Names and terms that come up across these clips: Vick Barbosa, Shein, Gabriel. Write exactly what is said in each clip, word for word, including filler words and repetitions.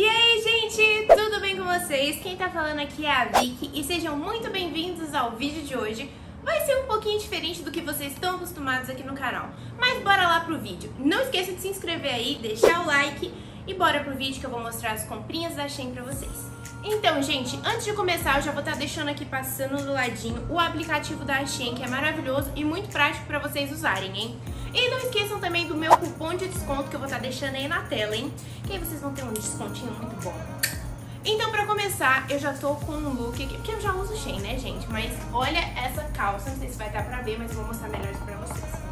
E aí, gente, tudo bem com vocês? Quem tá falando aqui é a Vicky e sejam muito bem-vindos ao vídeo de hoje. Vai ser um pouquinho diferente do que vocês estão acostumados aqui no canal, mas bora lá pro vídeo. Não esqueça de se inscrever aí, deixar o like e bora pro vídeo que eu vou mostrar as comprinhas da Shein pra vocês. Então, gente, antes de começar eu já vou estar deixando aqui passando do ladinho o aplicativo da Shein, que é maravilhoso e muito prático pra vocês usarem, hein? E não esqueçam também do meu cupom de desconto que eu vou estar deixando aí na tela, hein? Que aí vocês vão ter um descontinho muito bom. Então, pra começar, eu já tô com um look aqui, porque eu já uso Shein, né, gente? Mas olha essa calça, não sei se vai dar pra ver, mas eu vou mostrar melhor pra vocês.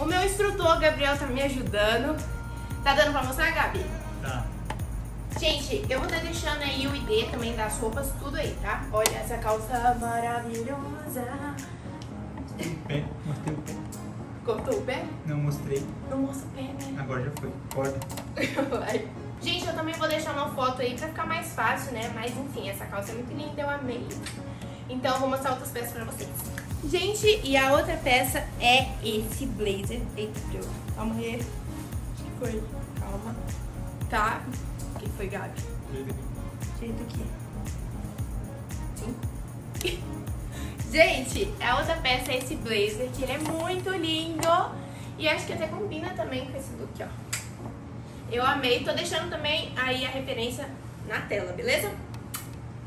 O meu instrutor, Gabriel, tá me ajudando. Tá dando pra mostrar, Gabi? Tá. Gente, eu vou estar deixando aí o I D também das roupas, tudo aí, tá? Olha essa calça maravilhosa. Mostrei o pé, mostrei o pé. Cortou o pé? Não mostrei. Não mostrou o pé, né? Agora já foi. Corta. Vai. Gente, eu também vou deixar uma foto aí pra ficar mais fácil, né? Mas enfim, essa calça é muito linda, eu amei. Então eu vou mostrar outras peças pra vocês. Gente, e a outra peça é esse blazer. Eita, frio. Calma aí. Que coisa. Calma. Tá. O que foi, Gabi? Jeito aqui. Jeito aqui. Sim. Gente, a outra peça é esse blazer, que ele é muito lindo. E acho que até combina também com esse look, ó. Eu amei, tô deixando também aí a referência na tela, beleza?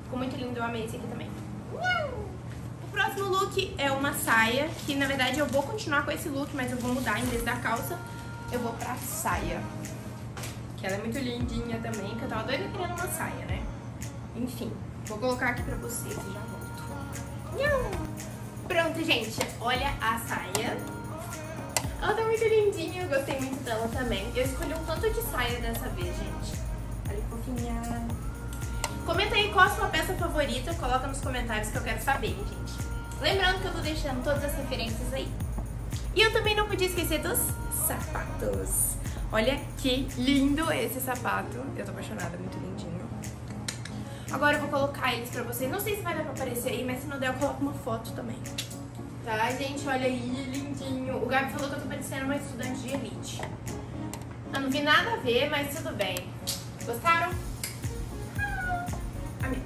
Ficou muito lindo, eu amei esse aqui também. Uau! O próximo look é uma saia, que na verdade eu vou continuar com esse look, mas eu vou mudar, em vez da calça, eu vou pra saia. Que ela é muito lindinha também, que eu tava doida querendo uma saia, né? Enfim, vou colocar aqui pra vocês e já volto. Pronto, gente, olha a saia. Ela tá muito lindinha, eu gostei muito dela também. Eu escolhi um tanto de saia dessa vez, gente. Olha que fofinha. Comenta aí qual a sua peça favorita, coloca nos comentários que eu quero saber, gente. Lembrando que eu tô deixando todas as referências aí. E eu também não podia esquecer dos sapatos. Olha que lindo esse sapato. Eu tô apaixonada, muito lindinho. Agora eu vou colocar eles pra vocês. Não sei se vai dar pra aparecer aí, mas se não der eu coloco uma foto também. Tá, gente? Olha aí, lindinho. O Gabi falou que eu tô parecendo uma estudante de elite. Eu não vi nada a ver, mas tudo bem. Gostaram? Ah, amei.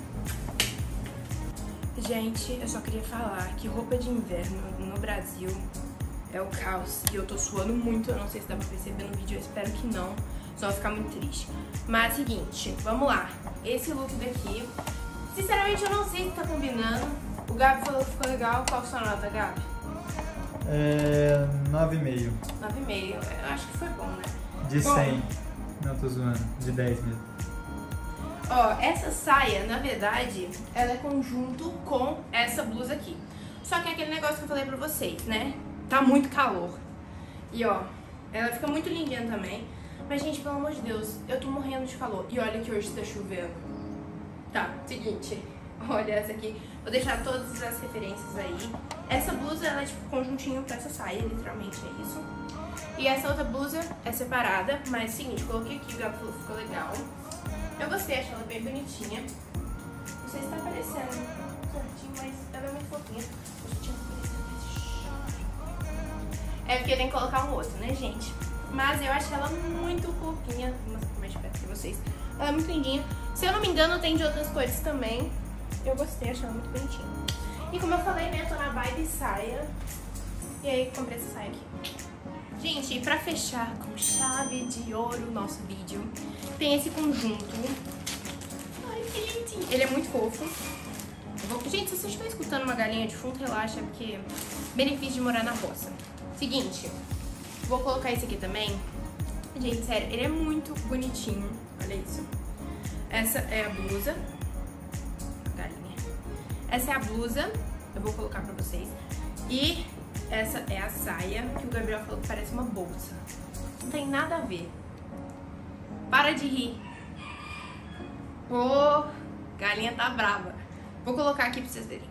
Gente, eu só queria falar que roupa de inverno no Brasil é o caos. E eu tô suando muito, eu não sei se dá pra perceber no vídeo, eu espero que não. Só ficar muito triste. Mas seguinte, vamos lá. Esse look daqui, sinceramente eu não sei se tá combinando. O Gabi falou que ficou legal. Qual a sua nota, Gabi? É... nove e meio. nove e meio. Eu acho que foi bom, né? De bom, cem. Não, tô zoando. De dez mesmo. Ó, essa saia, na verdade, ela é conjunto com essa blusa aqui. Só que é aquele negócio que eu falei pra vocês, né? Tá muito calor. E ó, ela fica muito lindinha também. Mas, gente, pelo amor de Deus, eu tô morrendo de calor. E olha que hoje tá chovendo. Tá, seguinte. Olha essa aqui. Vou deixar todas as referências aí. Essa blusa, ela é tipo conjuntinho pra essa saia, literalmente, é isso. E essa outra blusa é separada. Mas, seguinte, coloquei aqui, ficou legal. Eu gostei, achei ela bem bonitinha. Não sei se tá aparecendo certinho, mas ela é muito fofinha. É porque tem que colocar um outro, né, gente? Mas eu acho ela muito fofinha. Vou mostrar mais de perto pra vocês. Ela é muito lindinha. Se eu não me engano, tem de outras cores também. Eu gostei, achei ela muito bonitinha. E como eu falei, né, eu tô na vibe saia. E aí, comprei essa saia aqui. Gente, e pra fechar com chave de ouro o nosso vídeo, tem esse conjunto. Ai, que lindinho. Ele é muito fofo. Vou... Gente, se vocês estão escutando uma galinha de fundo, relaxa, porque benefício de morar na roça. Seguinte... Vou colocar esse aqui também. Gente, sério, ele é muito bonitinho. Olha isso. Essa é a blusa. Galinha. Essa é a blusa. Eu vou colocar pra vocês. E essa é a saia, que o Gabriel falou que parece uma bolsa. Não tem nada a ver. Para de rir. Ô, galinha tá brava. Vou colocar aqui pra vocês verem.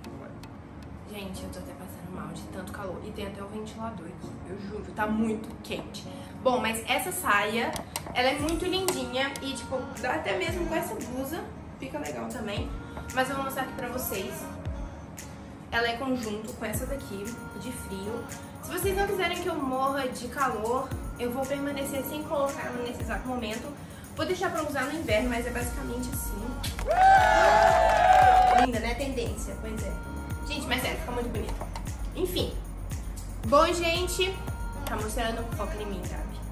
Gente, eu tô até passando mal de tanto calor. E tem até um ventilador aqui, eu juro, tá muito quente. Bom, mas essa saia, ela é muito lindinha. E, tipo, dá até mesmo com essa blusa. Fica legal também. Mas eu vou mostrar aqui pra vocês. Ela é conjunto com essa daqui, de frio. Se vocês não quiserem que eu morra de calor, eu vou permanecer sem colocar nesse exato momento. Vou deixar pra usar no inverno, mas é basicamente assim. Linda, né? Tendência, pois é. Gente, mas é, fica muito bonito. Enfim. Bom, gente, tá mostrando foca em mim, Gabi.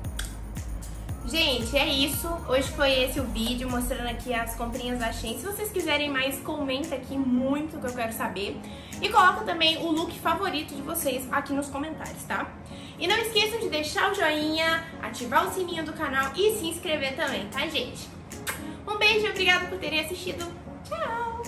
Gente, é isso. Hoje foi esse o vídeo, mostrando aqui as comprinhas da Shein. Se vocês quiserem mais, comenta aqui muito que eu quero saber. E coloca também o look favorito de vocês aqui nos comentários, tá? E não esqueçam de deixar o joinha, ativar o sininho do canal e se inscrever também, tá, gente? Um beijo e obrigada por terem assistido. Tchau!